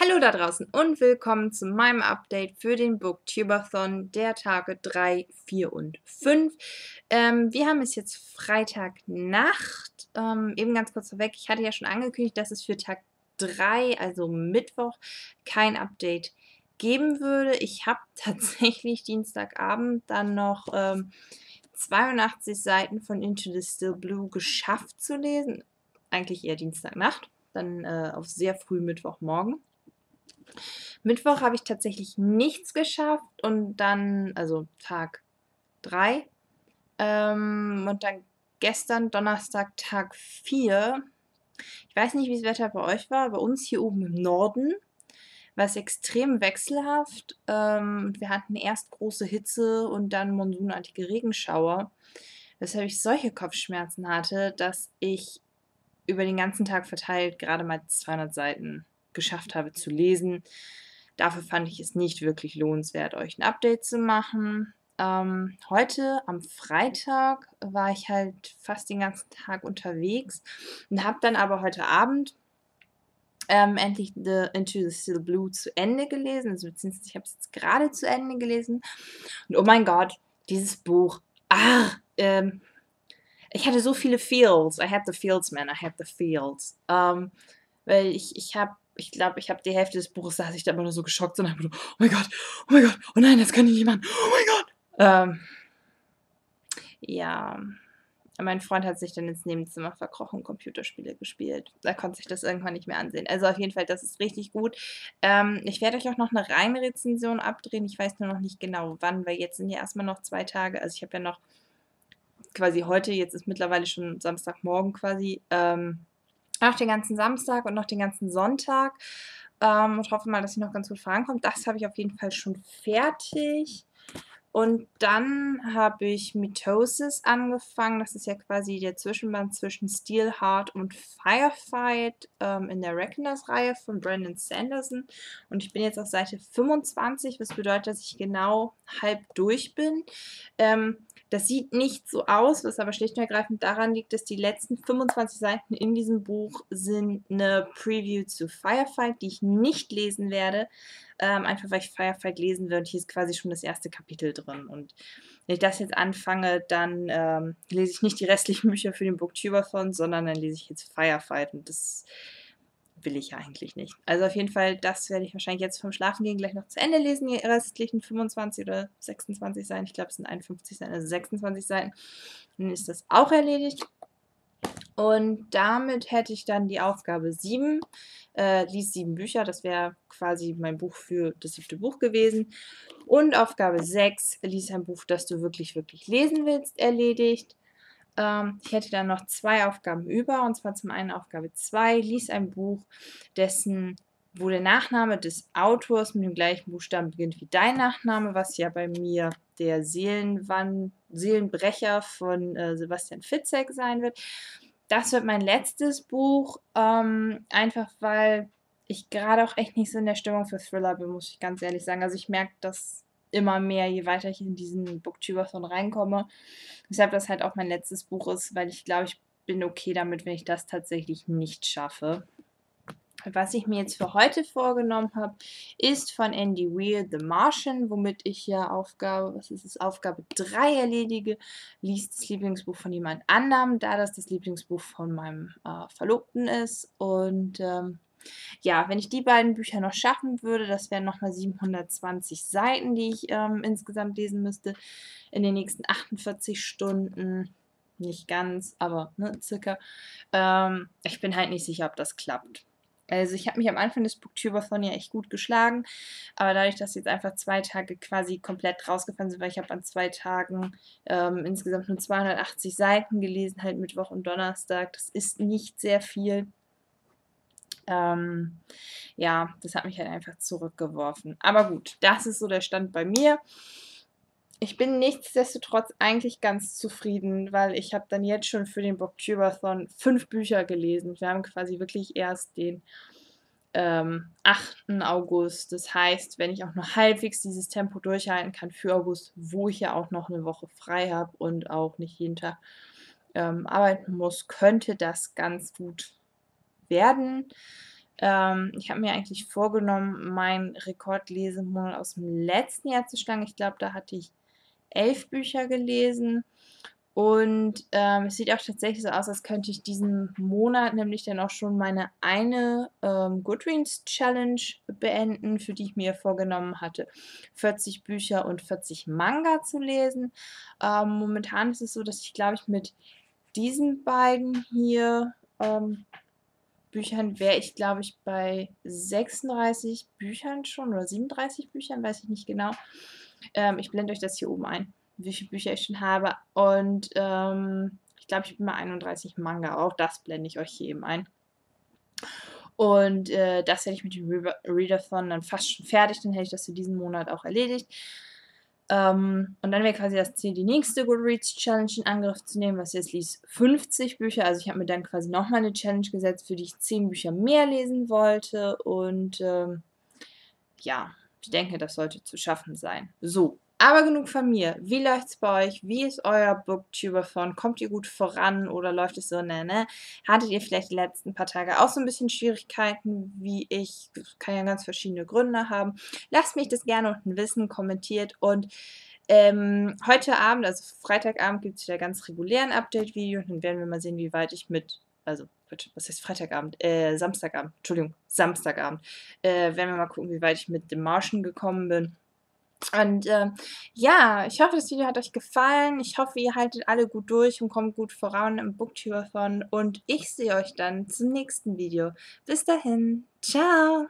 Hallo da draußen und willkommen zu meinem Update für den Booktube-a-thon der Tage 3, 4 und 5. Wir haben es jetzt Freitagnacht. Eben ganz kurz vorweg, ich hatte ja schon angekündigt, dass es für Tag 3, also Mittwoch, kein Update geben würde. Ich habe tatsächlich Dienstagabend dann noch 82 Seiten von Into the Still Blue geschafft zu lesen. Eigentlich eher Dienstagnacht, dann auf sehr früh Mittwochmorgen. Mittwoch habe ich tatsächlich nichts geschafft und dann, also Tag 3 und dann gestern Donnerstag Tag 4. Ich weiß nicht, wie das Wetter bei euch war, bei uns hier oben im Norden war es extrem wechselhaft und wir hatten erst große Hitze und dann monsunartige Regenschauer, weshalb ich solche Kopfschmerzen hatte, dass ich über den ganzen Tag verteilt gerade mal 200 Seiten geschafft habe zu lesen. Dafür fand ich es nicht wirklich lohnenswert, euch ein Update zu machen. Heute am Freitag war ich halt fast den ganzen Tag unterwegs und habe dann aber heute Abend endlich Into the Still Blue zu Ende gelesen, also beziehungsweise ich habe es jetzt gerade zu Ende gelesen. Und oh mein Gott, dieses Buch, ich hatte so viele Feels. I had the feels, man. I had the feels. Weil ich glaube, ich habe die Hälfte des Buches, saß ich da immer nur so geschockt und habe so, oh mein Gott, oh nein, das kann ich nicht machen, oh mein Gott. Ja, mein Freund hat sich dann ins Nebenzimmer verkrochen, Computerspiele gespielt. Da konnte sich das irgendwann nicht mehr ansehen. Also auf jeden Fall, das ist richtig gut. Ich werde euch auch noch eine reine Rezension abdrehen. Ich weiß nur noch nicht genau wann, weil jetzt sind ja erstmal noch 2 Tage. Also ich habe ja noch quasi heute, jetzt ist mittlerweile schon Samstagmorgen quasi, noch den ganzen Samstag und noch den ganzen Sonntag und hoffe mal, dass ich noch ganz gut vorankomme. Das habe ich auf jeden Fall schon fertig. Und dann habe ich Mitosis angefangen. Das ist ja quasi der Zwischenband zwischen Steelheart und Firefight in der Reckoners-Reihe von Brandon Sanderson. Und ich bin jetzt auf Seite 25, was bedeutet, dass ich genau halb durch bin. Das sieht nicht so aus, was aber schlicht und ergreifend daran liegt, dass die letzten 25 Seiten in diesem Buch sind eine Preview zu Firefight, die ich nicht lesen werde, einfach weil ich Firefight lesen werde. Hier ist quasi schon das erste Kapitel drin und wenn ich das jetzt anfange, dann lese ich nicht die restlichen Bücher für den Booktube-a-thon, sondern dann lese ich jetzt Firefight und das will ich ja eigentlich nicht. Also auf jeden Fall, das werde ich wahrscheinlich jetzt vom Schlafengehen gleich noch zu Ende lesen, die restlichen 25 oder 26 Seiten. Ich glaube, es sind 51 Seiten, also 26 Seiten. Dann ist das auch erledigt. Und damit hätte ich dann die Aufgabe 7, lies 7 Bücher, das wäre quasi mein Buch für das 7. Buch gewesen. Und Aufgabe 6, lies ein Buch, das du wirklich, wirklich lesen willst, erledigt. Ich hätte dann noch 2 Aufgaben über, und zwar zum einen Aufgabe 2, lies ein Buch, wo der Nachname des Autors mit dem gleichen Buchstaben beginnt wie dein Nachname, was ja bei mir der Seelenbrecher von Sebastian Fitzek sein wird. Das wird mein letztes Buch, einfach weil ich gerade auch echt nicht so in der Stimmung für Thriller bin, muss ich ganz ehrlich sagen. Also ich merke, dass immer mehr, je weiter ich in diesen Booktube-a-thon reinkomme. Deshalb das halt auch mein letztes Buch ist, weil ich glaube, ich bin okay damit, wenn ich das tatsächlich nicht schaffe. Was ich mir jetzt für heute vorgenommen habe, ist von Andy Weir, The Martian, womit ich ja Aufgabe 3 erledige. Lies das Lieblingsbuch von jemand anderem, da das Lieblingsbuch von meinem Verlobten ist. Und ja, wenn ich die beiden Bücher noch schaffen würde, das wären nochmal 720 Seiten, die ich insgesamt lesen müsste in den nächsten 48 Stunden. Nicht ganz, aber ne, circa. Ich bin halt nicht sicher, ob das klappt. Also ich habe mich am Anfang des Booktube-a-thon ja echt gut geschlagen, aber dadurch, dass jetzt einfach 2 Tage quasi komplett rausgefallen sind, weil ich habe an 2 Tagen insgesamt nur 280 Seiten gelesen, halt Mittwoch und Donnerstag, das ist nicht sehr viel. Ja, das hat mich halt einfach zurückgeworfen. Aber gut, das ist so der Stand bei mir. Ich bin nichtsdestotrotz eigentlich ganz zufrieden, weil ich habe dann jetzt schon für den Booktube-a-thon 5 Bücher gelesen. Wir haben quasi wirklich erst den 8. August. Das heißt, wenn ich auch nur halbwegs dieses Tempo durchhalten kann für August, wo ich ja auch noch eine Woche frei habe und auch nicht jeden Tag arbeiten muss, könnte das ganz gut werden. Ich habe mir eigentlich vorgenommen, meinen Rekordlesemonat aus dem letzten Jahr zu schlagen. Ich glaube, da hatte ich 11 Bücher gelesen. Und es sieht auch tatsächlich so aus, als könnte ich diesen Monat nämlich dann auch schon meine eine Goodreads-Challenge beenden, für die ich mir vorgenommen hatte, 40 Bücher und 40 Manga zu lesen. Momentan ist es so, dass ich, glaube ich, mit diesen beiden hier Büchern wäre ich, glaube ich, bei 36 Büchern schon oder 37 Büchern, weiß ich nicht genau. Ich blende euch das hier oben ein, wie viele Bücher ich schon habe. Und ich glaube, ich bin bei 31 Manga. Auch das blende ich euch hier eben ein. Und das hätte ich mit dem Readathon dann fast schon fertig. Dann hätte ich das für diesen Monat auch erledigt. Und dann wäre quasi das Ziel, die nächste Goodreads-Challenge in Angriff zu nehmen, was jetzt liest 50 Bücher. Also ich habe mir dann quasi nochmal eine Challenge gesetzt, für die ich 10 Bücher mehr lesen wollte. Und ja, ich denke, das sollte zu schaffen sein. So, aber genug von mir. Wie läuft's bei euch? Wie ist euer Booktube-a-thon? Kommt ihr gut voran oder läuft es so, ne? Hattet ihr vielleicht die letzten paar Tage auch so ein bisschen Schwierigkeiten, wie ich? Kann ja ganz verschiedene Gründe haben. Lasst mich das gerne unten wissen, kommentiert und heute Abend, also Freitagabend, gibt es wieder ganz regulären Update-Video und dann werden wir mal sehen, wie weit ich mit, also was heißt Freitagabend? Samstagabend, Entschuldigung, Samstagabend. Werden wir mal gucken, wie weit ich mit The Martian gekommen bin. Und ja, ich hoffe, das Video hat euch gefallen. Ich hoffe, ihr haltet alle gut durch und kommt gut voran im Booktube-a-thon. Und ich sehe euch dann zum nächsten Video. Bis dahin. Ciao.